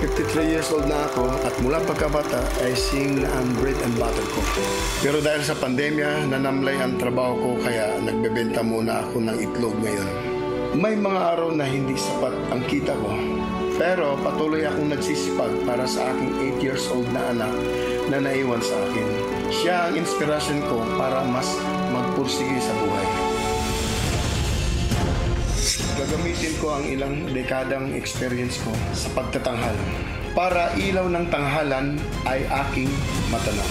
53 years old na ako at mula pagkabata ay sing ang bread and butter ko. Pero dahil sa pandemya, nanamlay ang trabaho ko kaya nagbebenta muna ako ng itlog ngayon. May mga araw na hindi sapat ang kita ko. Pero patuloy akong nagsisipag para sa aking 8 years old na anak na naiwan sa akin. Siya ang inspirasyon ko para mas magpursige sa buhay. Gagamitin ko ang ilang dekadang experience ko sa pagtatanghal para ilaw ng tanghalan ay aking matanaw.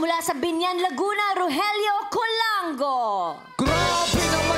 Mula sa Binyan, Laguna, Rogelio Colanggo. Grabe naman!